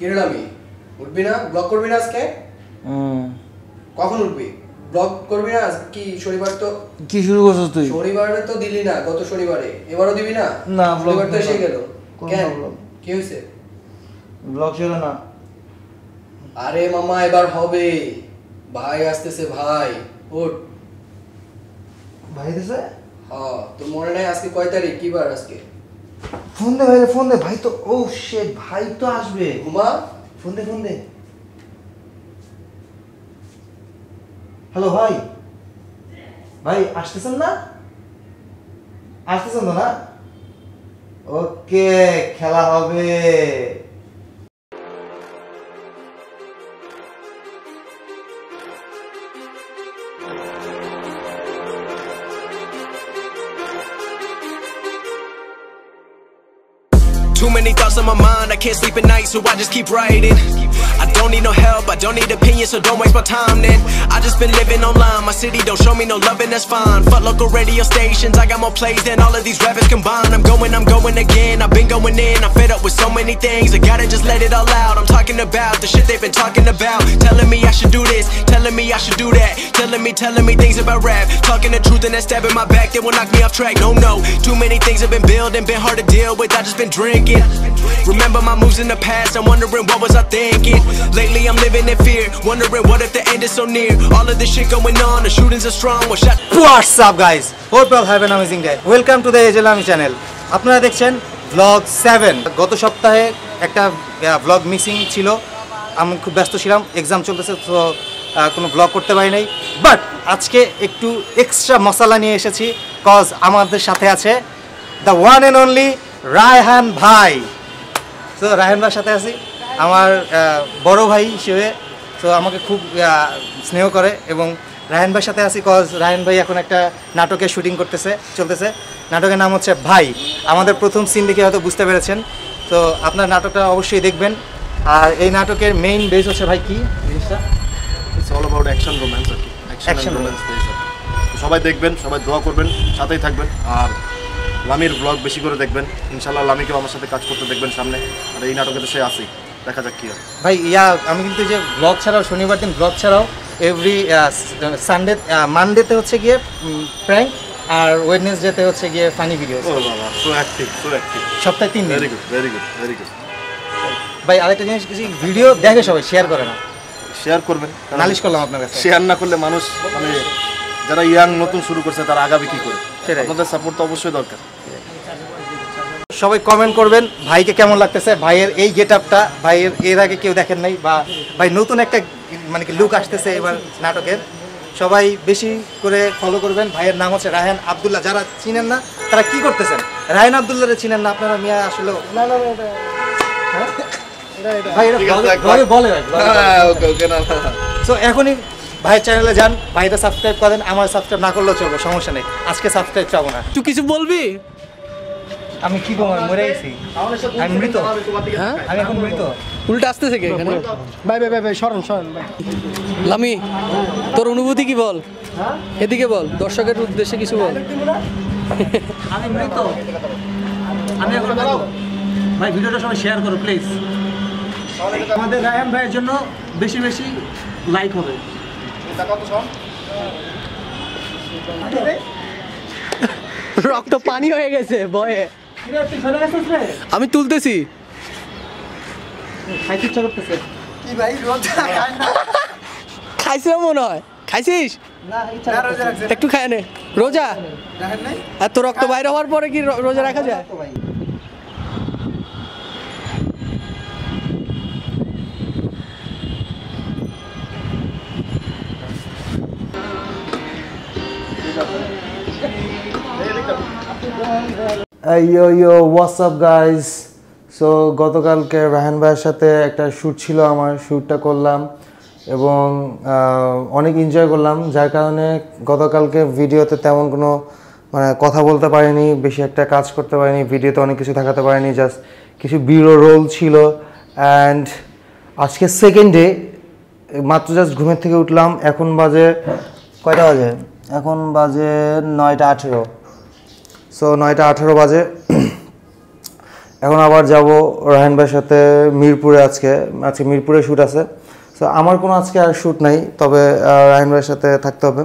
Kerala me. Udbi na block korbi na aske? Kafun udbi. Block korbi na ki shonibar to. Ki shuru koshto tuhi. Shonibar to dili na. Goto shonibare. Ebaro dibi na. Na block. Shonibar to shei gelo. Kya? Kyu se? Block chilo na. Arey mama ebar hobe. Bhai aste se bhai. Ut. Bhai desa? Ha. To mone na aske koi tarik ki bar aske. Phone de bhai to. Oh shit. Bhai to ashbe. Huma. Phone de. Hello, bhai. Bhai, ashtasan na? Okay, khela hobe. Too many thoughts on my mind, I can't sleep at night, so I just keep writing. I don't need no help, I don't need opinions, so don't waste my time then. I just been living online, my city don't show me no loving, that's fine. Fuck local radio stations, I got more plays than all of these rappers combined. I'm going again, I've been going in, I'm fed up with so many things. I gotta just let it all out, I'm talking about the shit they've been talking about. Telling me I should do this, telling me I should do that. Telling me things about rap, talking the truth and then stabbing my back. They will knock me off track, no, too many things have been building, been hard to deal with, I just been drinking. Remember my moves in the past, I'm wondering what was I thinking. Lately I'm living in fear, wondering what if the end is so near. All of this shit going on, the shootings are strong. What's up guys, hope you all have an amazing day. Welcome to the AJ Lami channel. Apnara dekhchen vlog 7. Goto soptahe ekta vlog missing chilo, ami khub beshto chilam, exam cholteche, so kono vlog korte pari nai, but ajke ektu extra masala niye eshechi cause amader sathe ache the one and only Rayhan Bhai. So Rayhan Bhai সাথে আছি আমার বড় ভাই হিসেবে, so আমাকে খুব স্নেহ করে এবং রায়হান ভাই সাথে আছি cause রায়হান ভাই এখন একটা নাটকে শুটিং চলতেছে। নাটকের নাম হচ্ছে ভাই। আমাদের প্রথম সিন দেখে হয়তো বুঝতে পেরেছেন, তো আপনার নাটকটা অবশ্যই দেখবেন। আর এই নাটকের মেইন বেস হচ্ছে ভাই কি জিনিসটা? It's all about action romance. Action romance base. সবাই দেখবেন, সবাই দোয়া করবেন, সাথেই থাকবেন। আর লামির ব্লগ বেশি করে দেখবেন, ইনশাআল্লাহ লামিকেও আমার সাথে কাজ করতে দেখবেন সামনে। আর এই নাটকে তো সে আসি, দেখা যাক কি হয় ভাই। আমি কিন্তু যে ব্লগ ছাড়াও, শনিবার দিন ব্লগ ছাড়াও এভরি সানডে মানডেতে হচ্ছে গিয়ে প্র্যাঙ্ক, আর ওয়েডনেসডেতে হচ্ছে গিয়ে ফানি ভিডিও। ও বাবা, সো অ্যাক্টিভ সপ্তাহে 3 দিন। ভেরি গুড ভাই। আরেকটা জিনিস, কিছু ভিডিও দেখে সবাই শেয়ার করে না? শেয়ার করবেন, নালিশ করলাম আপনার কাছে। শেয়ার না করলে মানুষ, মানে যারা ইয়াং নতুন শুরু করছে তারা আগাবে কি করে? আপনাদের সাপোর্ট তো অবশ্যই দরকার। সবাই কমেন্ট করবেন ভাইকে কেমন লাগতেছে, ভাইয়ের এই গেটআপটা, ভাইয়ের এর আগে কেউ দেখেন নাই, বা ভাই নতুন একটা মানে কি লুক আসতেছে এবার নাটকের। সবাই বেশি করে ফলো করবেন। ভাইয়ের নাম হচ্ছে রায়হান আব্দুল্লাহ। যারা চিনেন না তারা কি করতেছেন? রায়হান আব্দুল্লাহরে চিনেন না আপনারা? মিয়া আসলে এখনই ভাই চ্যানেলে যান, ভাইটা সাবস্ক্রাইব করেন। আমার সাবস্ক্রাইব না করলেও চলবে, সমস্যা নেই, আজকে সাবস্ক্রাইব চাবো না। তুই কিছু বলবি? আমি কি বলবো, মরে গেছি আমি, মৃত। হ্যাঁ আমি এখন মৃত। উল্টা আসতেছে কে এখানে? ভাই শরণ ভাই। লামি, তোর অনুভূতি কি বল, এদিকে বল, দর্শকের উদ্দেশ্যে কিছু বল। আমি মৃত, আমি এখন দাঁড়াও ভাই। ভিডিওটা সবাই শেয়ার করো প্লিজ। আমাদের রায়হান ভাইয়ের জন্য বেশি বেশি লাইক হবে। রক্ত পানি হয়ে গেছে বয়ে। আমি তুলতেছি। খাইছিলাম মনে হয়। খাইছিস? একটু খায় নে। রোজা? এত রক্ত বাইরে হওয়ার পরে কি রোজা রাখা যায়? Hey yo, what's up guys? So গতকালকে রায়হান ভাইয়ের সাথে একটা শ্যুট ছিল আমার, শ্যুটটা করলাম এবং অনেক এনজয় করলাম, যার কারণে গতকালকে ভিডিওতে তেমন কোনো মানে কথা বলতে পারিনি, বেশি একটা কাজ করতে পারিনি, ভিডিওতে অনেক কিছু দেখাতে পারিনি, জাস্ট কিছু বিরো রোল ছিল। অ্যান্ড আজকে সেকেন্ড ডে, মাত্র জাস্ট ঘুমের থেকে উঠলাম। এখন বাজে কয়টা বাজে? এখন বাজে 9:18। সো 9:18 বাজে। এখন আবার যাব রায়হান ভাইয়ের সাথে মিরপুরে আজকে মিরপুরে শুট আছে সো আমার কোনো আজকে আর শুট নাই তবে রায়হান ভাইয়ের সাথে থাকতে হবে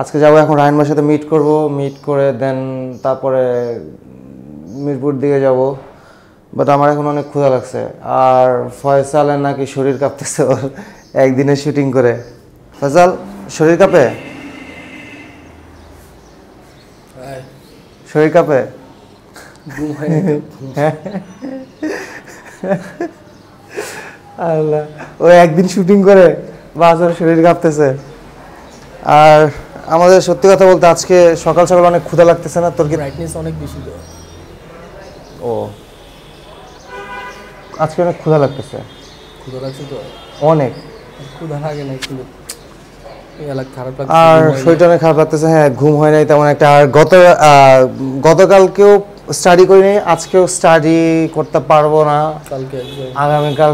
আজকে যাব এখন রায়হান ভাইয়ের সাথে মিট করব মিট করে দেন তারপরে মিরপুর দিকে যাব বাট আমার এখন অনেক ক্ষুধা লাগছে আর ফয়সালের নাকি শরীর কাঁপতেছে একদিনে শুটিং করে ফয়সাল শরীর কাঁপে শরীর কাঁপে আল্লাহ ও একদিন শুটিং করে বাজার শরীর কাঁপতেছে আর আমাদের সত্যি কথা বলতে আজকে সকাল সকাল অনেক ক্ষুধা লাগতেছে না তোর কি ব্রাইটনেস অনেক বেশি তো ও আজকে অনেক ক্ষুধা লাগছে তো অনেক ক্ষুধা লাগে না কিন্তু আর শরীরটা অনেক খারাপ লাগতেছে হ্যাঁ ঘুম হয় নাই তেমন একটা আর গতকালকেও স্টাডি করি নাই আজকেও স্টাডি করতে পারবো না আগামীকাল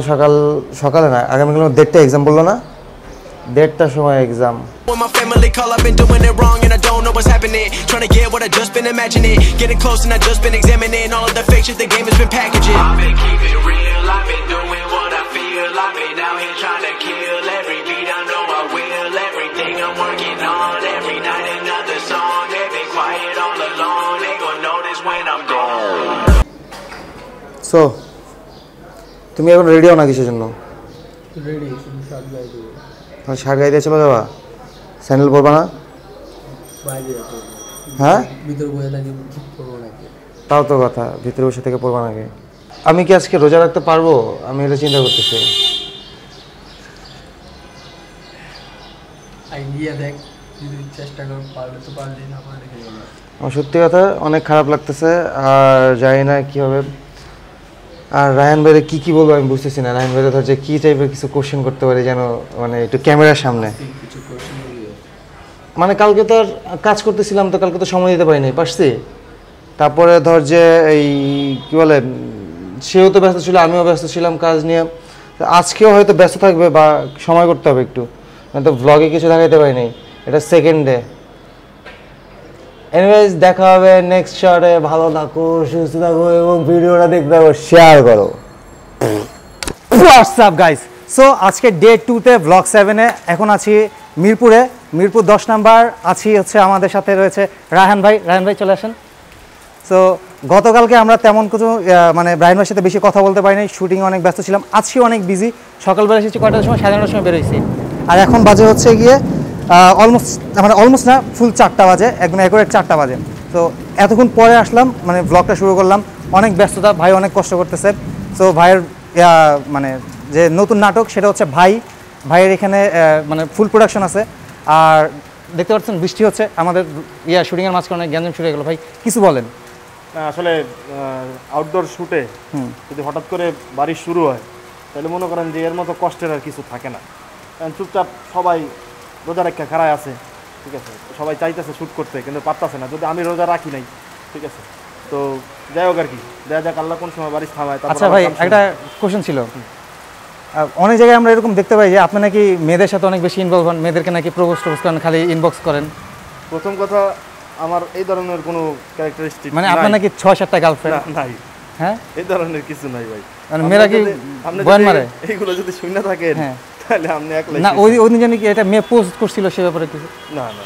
সকালে না আগামীকাল 1:30টায় এক্সাম বললো না 1:30টার সময় এক্সাম So, তুমি এখন রেডি হও না কিসের জন্য? রেডি, শার্ট গায়ে দিয়ে। আর শার্ট গায়ে দিয়ে চলে যাবা? স্যান্ডেল পরবা না? বাইরে যাবো। হ্যাঁ? ভিতরে বসে থেকে পরবা নাকি? তাও তো কথা, ভিতরে বসে থেকে পরবা নাকি? আমি কি আজকে রোজা রাখতে পারবো? আমি এটা চিন্তা করতেছি। আইডিয়া দেখ, যদি চেষ্টা কর পারলে তো পারলি না পারলে কি হবে? আমার সত্যি কথা অনেক খারাপ লাগতেছে আর জানি না কি হবে। আর রায়হান ভাইরে কি বলবো আমি বুঝতেছি না রায়হান ভাইরে ধর যে কি টাইপের কিছু কোশ্চেন করতে পারে যেন মানে একটু ক্যামেরার সামনে মানে কালকে তো কাজ করতেছিলাম তো কালকে তো সময় দিতে পারিনি পারছি তারপরে ধর যে এই কি বলে সেও তো ব্যস্ত ছিল আমিও ব্যস্ত ছিলাম কাজ নিয়ে আজকেও হয়তো ব্যস্ত থাকবে বা সময় করতে হবে একটু মানে তো ব্লগে কিছু দেখাইতে পারিনি এটা সেকেন্ড ডে এনিওয়েজ দেখা হবে নেক্সট শটে ভালো থাকো সুস্থ থাকো এবং ভিডিওটা দেখতে থাকো শেয়ার করো হোয়াটসঅ্যাপ গাইস সো আজকে ডে 2 তে ব্লগ 7 এ এখন আছি মিরপুরে মিরপুর 10 নাম্বার আছি হচ্ছে আমাদের সাথে রয়েছে রায়হান ভাই চলে আসেন সো গতকালকে আমরা তেমন কিছু মানে রায়হান ভাইয়ের সাথে বেশি কথা বলতে পারিনি শুটিং অনেক ব্যস্ত ছিলাম আজকে অনেক বিজি সকালবেলা এসেছি কয়টার সময় 9:30টার সময় বেরোইছি আর এখন বাজে হচ্ছে গিয়ে অলমোস্ট না ফুল 4টা বাজে একদম অ্যাকুরেট 4টা বাজে তো এতক্ষণ পরে আসলাম মানে ব্লগটা শুরু করলাম অনেক ব্যস্ততা ভাই অনেক কষ্ট করতেছে সো ভাইয়ের মানে যে নতুন নাটক সেটা হচ্ছে ভাইয়ের এখানে মানে ফুল প্রোডাকশন আছে আর দেখতে পাচ্ছেন বৃষ্টি হচ্ছে আমাদের শুটিংয়ের মাঝখানে গ্যাঞ্জাম শুরু হয়ে গেল ভাই কিছু বলেন আসলে আউটডোর শ্যুটে যদি হঠাৎ করে বারিশ শুরু হয় তাহলে মনে করেন যে এর মতো কষ্টের আর কিছু থাকে না কারণ চুপচাপ সবাই রোজা রাখা খারাই আছে ঠিক আছে সবাই চাইতেছে শ্যুট করতে কিন্তু পারতেছে না যদি আমি রোজা রাখি নাই ঠিক আছে তো যাই হোক আর কি দেখা যাক আল্লাহ কোন সময় বারিশ থামায় আচ্ছা ভাই একটা কোশ্চেন ছিল অনেক জায়গায় আমরা এরকম দেখতে পাই যে আপনি নাকি মেয়েদের সাথে অনেক বেশি ইনভলভ হন মেয়েদেরকে নাকি প্রপোজ করেন খালি ইনবক্স করেন প্রথম কথা আমার এই ধরনের কোনো ক্যারেক্টারিস্টিক মানে আপনার নাকি 6-7টা গার্লফ্রেন্ড নাই হ্যাঁ এই ধরনের কিছু নাই ভাই মানে মেয়েরা কি বয়ান মারে এইগুলো যদি শূন্য থাকে হ্যাঁ তাহলে আপনি একলাই না ওই জানি কি এটা মে পোস্ট করছিল সে ব্যাপারে কিছু না না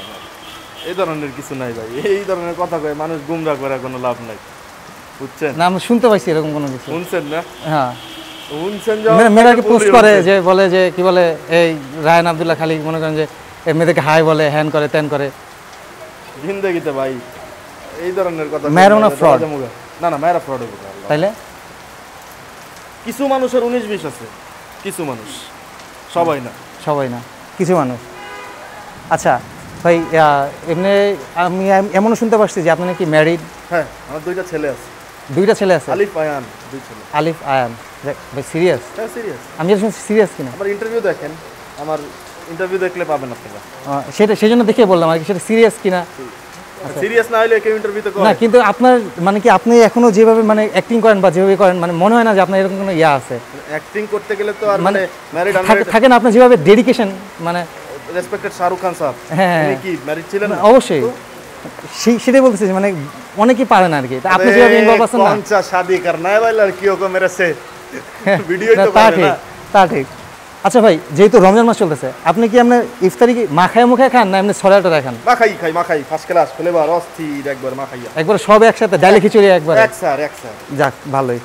এই ধরনের কিছু নাই ভাই এই ধরনের কথা কয় মানুষ গুমরা করে কোনো লাভ নাই বুঝছেন না আমরা শুনতে পাইছি এরকম কোনো কিছু শুনছেন না হ্যাঁ শুনছেন যে মেয়েরা কি পোস্ট করে যে বলে যে কি বলে এই রায়হান আব্দুল্লাহ খালি মনে করেন যে মেয়েদেরকে হাই বলে হ্যান করে ত্যান করে জিন্দেগিতে ভাই এই ধরনের কথা মেয়েরা ফ্রড না না মেয়েরা ফ্রড হবে তাহলে কিছু মানুষের 19-20 আছে কিছু মানুষ সবাই না কিছু মানুষ আচ্ছা ভাই এমনি আমি এমনও শুনতে পাচ্ছি যে আপনি নাকি ম্যারিড হ্যাঁ আমার দুইটা ছেলে আছে আলিফ আয়ান ভাই সিরিয়াস আমি শুনছি সিরিয়াস কিনা আমার ইন্টারভিউ দেখেন আমার ইন্টারভিউ দেখলে পাবেন আপনারা সেটা সেই জন্য দেখে বললাম আর কি সেটা সিরিয়াস কিনা সিরিয়াস না হলে কেউ ইন্টারভিউ তো করে না কিন্তু আপনার মানে কি আপনি এখনো যেভাবে মানে অ্যাক্টিং করেন বা যেভাবে করেন মানে মনে হয় না যে আপনার এরকম কোনো ইয়া আছে অ্যাক্টিং করতে গেলে তো আর মানে ম্যারিড আনম্যারিড থাকে না আপনি যেভাবে ডেডিকেশন মানে রেসপেক্টেড শাহরুখ খান স্যার হ্যাঁ কি ম্যারিড ছিলেন না অবশ্যই सीधे बोलते हैं माने অনেকেই পারে না আর কি। আপনি যেভাবে ইনভলভ আছেন না, কোনটা शादी करना है भाई लड़कियों को मेरे से ভিডিও তো পারে না তা ঠিক। আচ্ছা ভাই, যেহেতু রমজান মাস চলতেছে, আপনি কি আপনি ইফতারি কি মাখায় মুখায় খান না এমনি ছড়াটা রাখেন? মাখাই খাই, মাখাই ফার্স্ট ক্লাস খুলে বার অস্থি একবার মাখাইয়া একবার সব একসাথে ডালে খিচুড়ি একবার এক স্যার যাক ভালোই।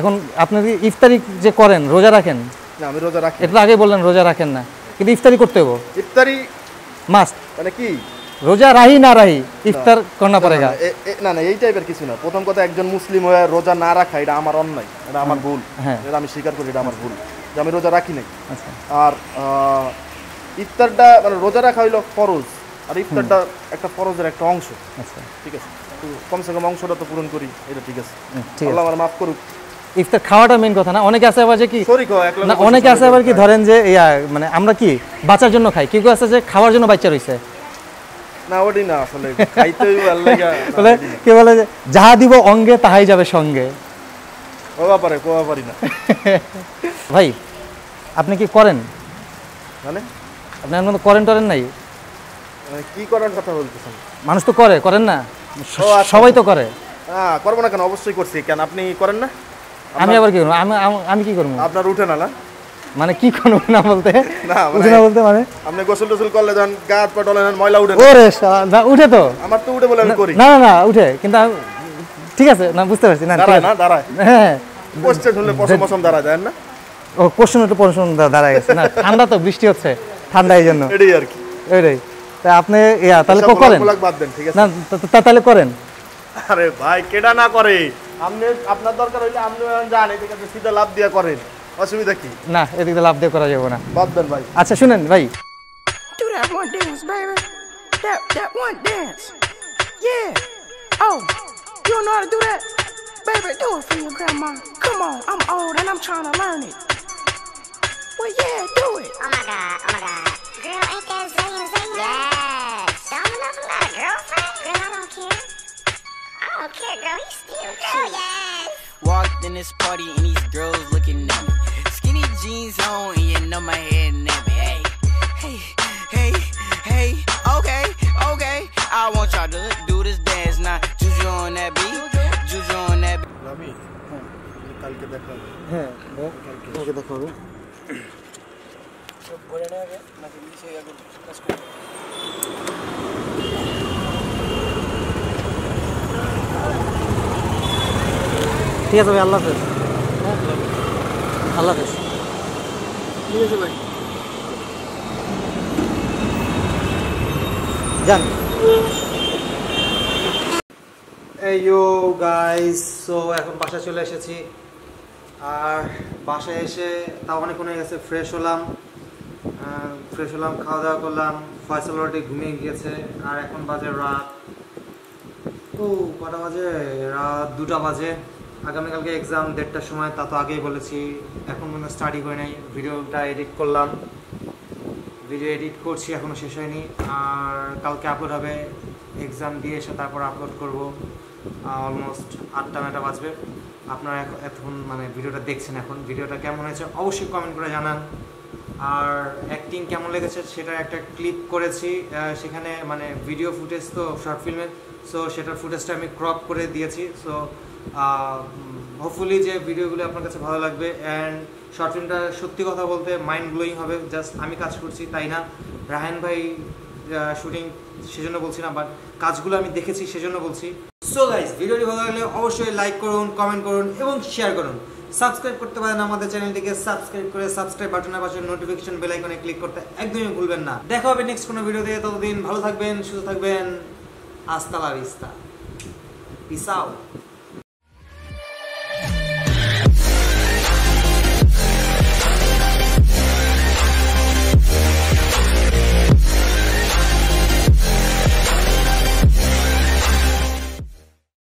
এখন আপনি কি ইফতারি যে করেন রোজা রাখেন? না আমি রোজা রাখি, এটা আগে বললেন রোজা রাখেন না, কিন্তু ইফতারি করতে হবে। ইফতারি মাস্ট মানে কি রোজা রাহি না রাহি ইফতার করনা পড়েগা? না না এই টাইপের কিছু না। প্রথম কথা একজন মুসলিম হয়ে রোজা না রাখা এটা আমার অন্যায়, এটা আমার ভুল, এটা আমি স্বীকার করি এটা আমার ভুল যে আমি রোজা রাখি নাই। আর ইফতারটা মানে রোজা রাখা হইলো ফরজ, আর ইফতারটা একটা ফরজের একটা অংশ। আচ্ছা ঠিক আছে, তো কমসে কম অংশটা তো পূরণ করি, এটা ঠিক আছে। আল্লাহ আমার মাফ করুক। ইফতার খাওয়াটা মেন কথা না। অনেকে আছে আবার যে কি সরি কয় একলা, অনেকে আছে আবার কি ধরেন যে মানে আমরা কি বাঁচার জন্য খাই, কেউ আছে যে খাওয়ার জন্য বাচ্চা রইছে না, ওডি না আসলে খাইতেই ভালো লাগে। বলে কে বলে যে যাহা দিব অঙ্গে তাহাই যাবে সঙ্গে, কোয়া পারে কোয়া পারি না। ভাই আপনি কি করেন মানে আপনার মনে করেন টরেন নাই? কি করার কথা বলতেছেন? মানুষ তো করে, করেন না? সবাই তো করে। হ্যাঁ করব না কেন, অবশ্যই করছি। কেন আপনি করেন না? আমি আবার কি করব? আমি কি করব? আপনার উঠে না না মানে কি কোন না বলতে না উঠে না বলতে মানে আপনি গোসল টোসল করলে যখন গা পা ডলে না ময়লা উঠে? ওরে না উঠে তো, আমার তো উঠে বলে আমি করি না না উঠে, কিন্তু ঠিক আছে না বুঝতে পারছি না না দাঁড়ায়। হ্যাঁ কোশ্চেন হলে পশম দাঁড়ায় যায় না? ও কোশ্চেন তো পশম দাঁড়ায় গেছে না, ঠান্ডা তো বৃষ্টি হচ্ছে ঠান্ডা এই জন্য এটাই আর কি এটাই। তা আপনি তাহলে করেন না? তাহলে করেন? আরে ভাই কেডা না করে, আপনি আপনার দরকার হইলে আপনি যান এদিকে সিধা লাভ দিয়া করেন, অসুবিধা কি? না এদিকে লাভ দিয়ে করা যাবে না, বাদ দেন ভাই। আচ্ছা শুনেন ভাই, do that one dance baby, that one dance, yeah, oh you know how to do that baby, do it for your grandma, come on, I'm old and I'm trying to learn it, well yeah do it, oh my god girl ain't that zing zing, yeah don't know if I got a girlfriend, girl I don't care girl he's still girl, yes walked in this party and these girls looking at me, skinny jeans on and you know my head nappy, hey hey hey hey okay okay, I want y'all to do this dance now, juju on that beat, juju on that beat, lami kalke dekho, ha kalke dekho sab bole na gaya na niche aage discuss kar। ঠিক আছে ভাই, আল্লাহ হাফেজ। আল্লাহ হাফেজ। ঠিক আছে ভাই যান। এইও guys, so এখন বাসায় চলে এসেছি, আর বাসায় এসে তাও অনেকক্ষণ হয়ে গেছে, ফ্রেশ হলাম খাওয়া দাওয়া করলাম, ফয়সাল অলরেডি ঘুমিয়ে গিয়েছে। আর এখন বাজে রাত কটা বাজে? রাত 2টা বাজে। আগামীকালকে এক্সাম 1:30টার সময়, তা তো আগেই বলেছি। এখন কোনো স্টাডি করে নাই, ভিডিওটা এডিট করলাম, ভিডিও এডিট করছি, এখনও শেষ হয়নি। আর কালকে আপলোড হবে, এক্সাম দিয়ে এসে তারপর আপলোড করব। অলমোস্ট 8টা-9টা বাজবে। আপনারা এখন মানে ভিডিওটা দেখছেন, এখন ভিডিওটা কেমন হয়েছে অবশ্যই কমেন্ট করে জানান। আর অ্যাক্টিং কেমন লেগেছে সেটার একটা ক্লিপ করেছি, সেখানে মানে ভিডিও ফুটেজ তো শর্ট ফিল্মের, সো সেটার ফুটেজটা আমি ক্রপ করে দিয়েছি। সো হোপফুলি যে ভিডিওগুলো আপনার কাছে ভালো লাগবে। অ্যান্ড শর্ট ফিল্মটা সত্যি কথা বলতে মাইন্ড ব্লোয়িং হবে, জাস্ট আমি কাজ করছি তাই না, রায়হান ভাই শুটিং সেজন্য বলছি না, বাট কাজগুলো আমি দেখেছি সেজন্য বলছি। সো গাইস, ভিডিওটি ভালো লাগলে অবশ্যই লাইক করুন, কমেন্ট করুন এবং শেয়ার করুন। সাবস্ক্রাইব করতে পারেন আমাদের চ্যানেলটিকে, সাবস্ক্রাইব করে সাবস্ক্রাইব বাটনের পাশে নোটিফিকেশন বেল আইকনে ক্লিক করতে একদমই ভুলবেন না। দেখা হবে নেক্সট কোনো ভিডিওতে, ততদিন ভালো থাকবেন, সুস্থ থাকবেন। আস্তা লা ভিস্তা, পিস আউট।